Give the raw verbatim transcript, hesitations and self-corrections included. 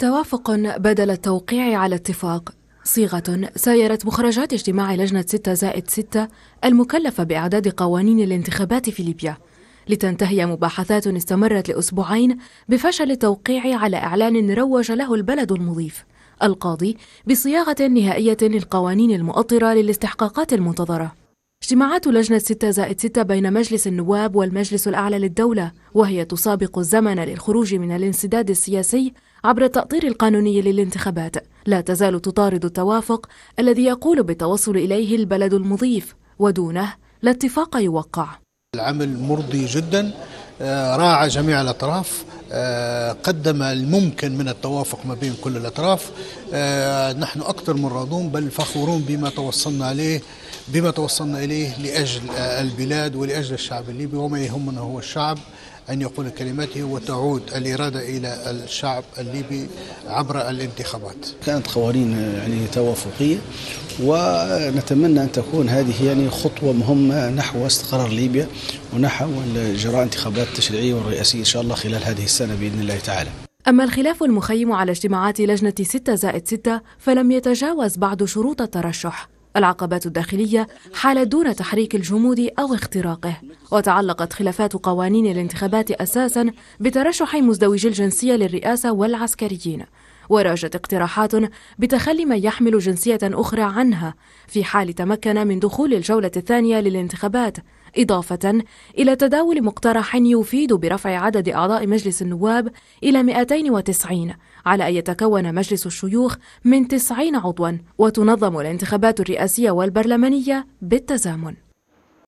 توافق بدل التوقيع على اتفاق، صيغة سايرت مخرجات اجتماع لجنة ستة زائد ستة المكلفة بإعداد قوانين الانتخابات في ليبيا، لتنتهي مباحثات استمرت لأسبوعين بفشل التوقيع على إعلان روج له البلد المضيف القاضي بصياغة نهائية للقوانين المؤطرة للاستحقاقات المنتظرة. اجتماعات لجنة ستة زائد ستة بين مجلس النواب والمجلس الأعلى للدولة، وهي تسابق الزمن للخروج من الانسداد السياسي عبر التأطير القانوني للانتخابات، لا تزال تطارد التوافق الذي يقول بالتوصل إليه البلد المضيف، ودونه لا اتفاق يوقع. العمل مرضي جدا، راعى جميع الأطراف، قدم الممكن من التوافق ما بين كل الأطراف. نحن أكثر من راضون، بل فخورون بما توصلنا إليه بما توصلنا إليه لأجل البلاد ولأجل الشعب الليبي، وما يهمنا هو الشعب أن يقول كلمته وتعود الإرادة إلى الشعب الليبي عبر الانتخابات. كانت قوانين يعني توافقية، ونتمنى أن تكون هذه يعني خطوة مهمة نحو استقرار ليبيا ونحو إجراء انتخابات تشريعية ورئاسية إن شاء الله خلال هذه السنة بإذن الله تعالى. أما الخلاف المخيم على اجتماعات لجنة ستة زائد ستة فلم يتجاوز بعد شروط الترشح. العقبات الداخلية حالت دون تحريك الجمود أو اختراقه، وتعلقت خلافات قوانين الانتخابات أساسا بترشح مزدوجي الجنسية للرئاسة والعسكريين، وراجت اقتراحات بتخلي من يحمل جنسية أخرى عنها في حال تمكن من دخول الجولة الثانية للانتخابات، إضافة إلى تداول مقترح يفيد برفع عدد أعضاء مجلس النواب إلى مئتين وتسعين، على أن يتكون مجلس الشيوخ من تسعين عضوا، وتنظم الانتخابات الرئاسية والبرلمانية بالتزامن.